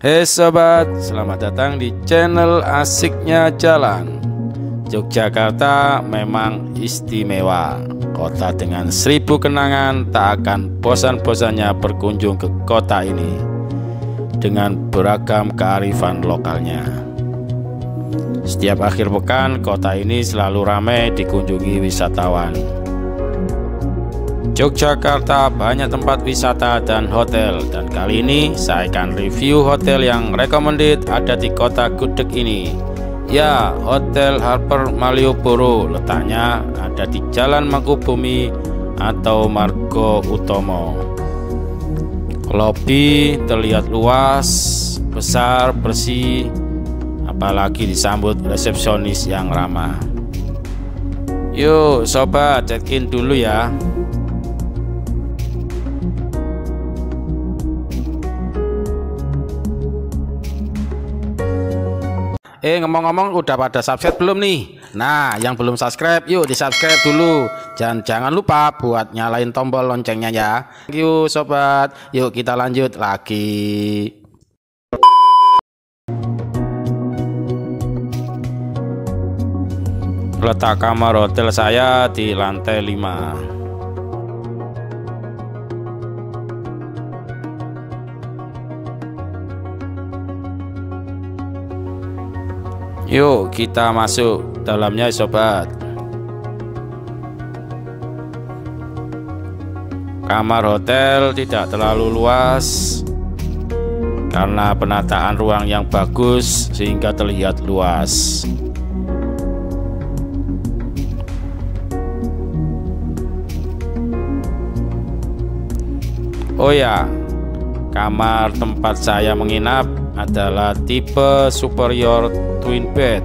Hei sobat, selamat datang di channel Asiknya Jalan. Yogyakarta memang istimewa, kota dengan 1000 kenangan. Tak akan bosan-bosannya berkunjung ke kota ini dengan beragam kearifan lokalnya. Setiap akhir pekan kota ini selalu ramai dikunjungi wisatawan. Yogyakarta banyak tempat wisata dan hotel, dan kali ini saya akan review hotel yang recommended ada di kota gudeg ini. Ya, Hotel Harper Malioboro letaknya ada di Jalan Mangkubumi atau Margo Utomo. Lobi terlihat luas, besar, bersih, apalagi disambut resepsionis yang ramah. Yuk sobat, check-in dulu ya. Ngomong-ngomong, udah pada subscribe belum nih? Nah, yang belum subscribe, yuk di subscribe dulu. Dan jangan lupa buat nyalain tombol loncengnya ya. Thank you sobat, yuk kita lanjut lagi. Letak kamar hotel saya di lantai 5. Yuk kita masuk dalamnya sobat. Kamar hotel tidak terlalu luas karena penataan ruang yang bagus sehingga terlihat luas. Oh ya, kamar tempat saya menginap adalah tipe superior twin bed.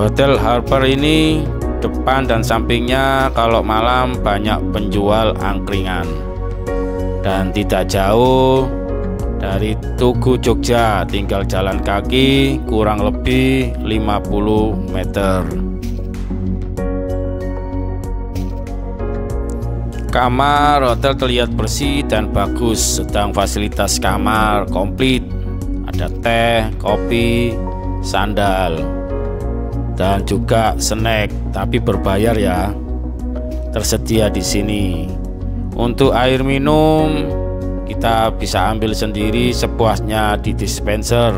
Hotel Harper ini depan dan sampingnya kalau malam banyak penjual angkringan, dan tidak jauh dari Tugu Jogja, tinggal jalan kaki kurang lebih 50 meter. Kamar hotel terlihat bersih dan bagus, sedang fasilitas kamar komplit. Ada teh, kopi, sandal, dan juga snack, tapi berbayar ya. Tersedia di sini. Untuk air minum kita bisa ambil sendiri sepuasnya di dispenser,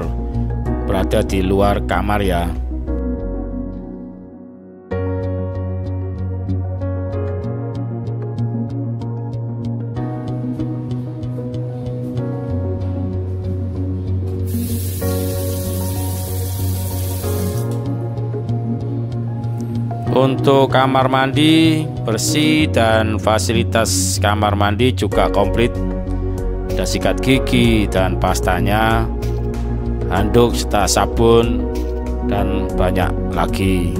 berada di luar kamar ya. Untuk kamar mandi bersih dan fasilitas kamar mandi juga komplit. Ada sikat gigi dan pastanya, handuk serta sabun, dan banyak lagi.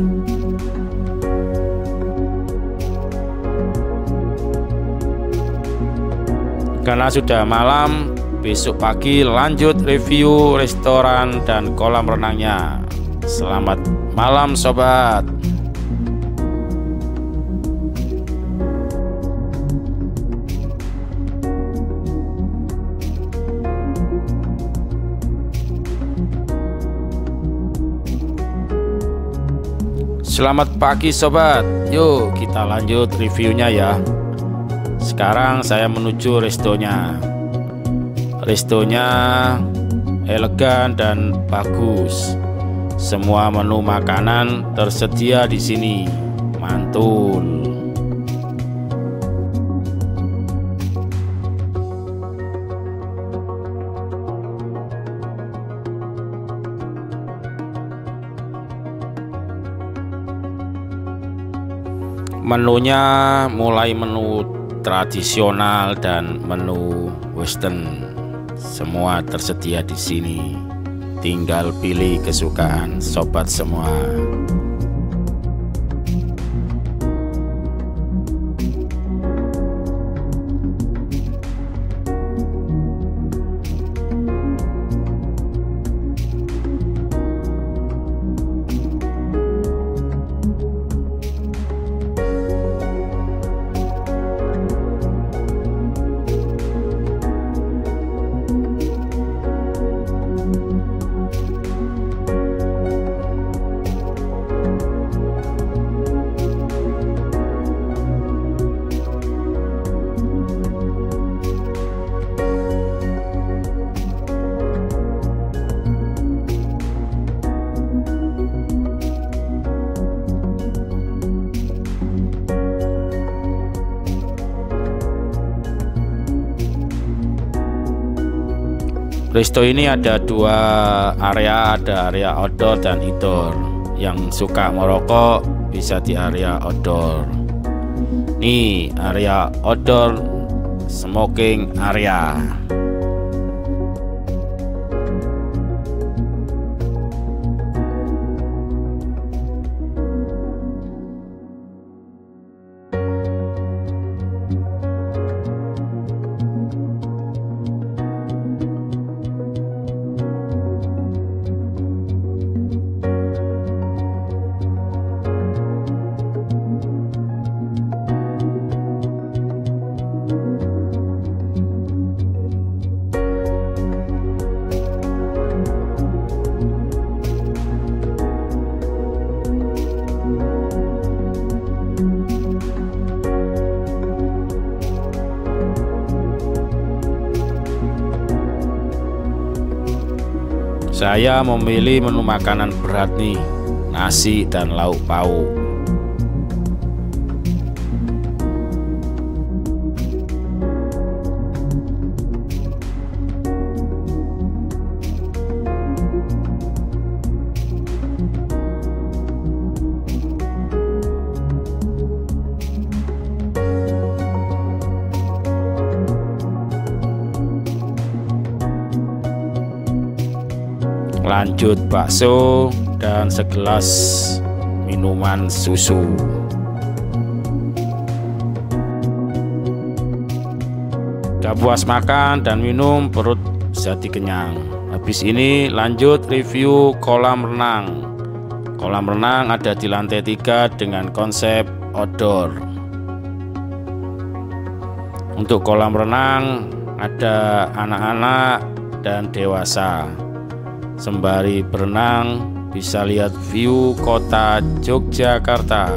Karena sudah malam, besok pagi lanjut review restoran dan kolam renangnya. Selamat malam sobat. Selamat pagi sobat, yuk kita lanjut reviewnya ya. Sekarang saya menuju restonya. Restonya elegan dan bagus. Semua menu makanan tersedia di sini. Mantul. Menunya mulai menu tradisional dan menu western, semua tersedia di sini. Tinggal pilih kesukaan sobat semua. Resto ini ada dua area, ada area outdoor dan indoor. Yang suka merokok bisa di area outdoor. Nih area outdoor smoking area. Saya memilih menu makanan berat nih, nasi dan lauk pauk. Lanjut bakso dan segelas minuman susu. Udah puas makan dan minum, perut jadi kenyang. Habis ini lanjut review kolam renang. Kolam renang ada di lantai 3 dengan konsep outdoor. Untuk kolam renang ada anak-anak dan dewasa. Sembari berenang bisa lihat view kota Yogyakarta.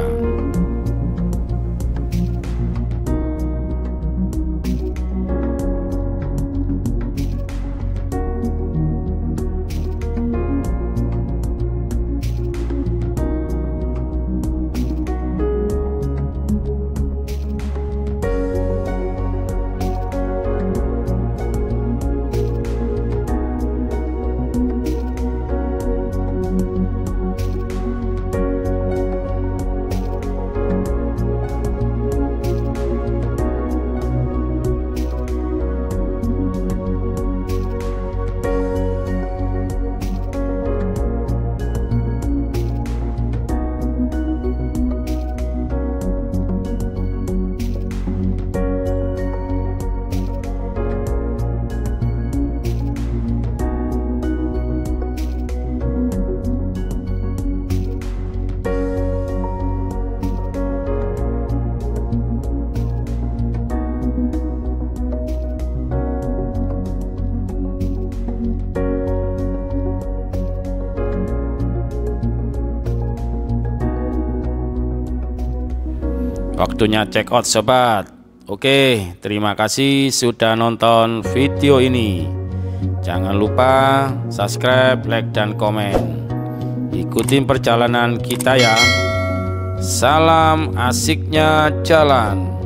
Waktunya check out sobat. Oke, terima kasih sudah nonton video ini. Jangan lupa subscribe, like, dan komen. Ikutin perjalanan kita ya. Salam asiknya jalan.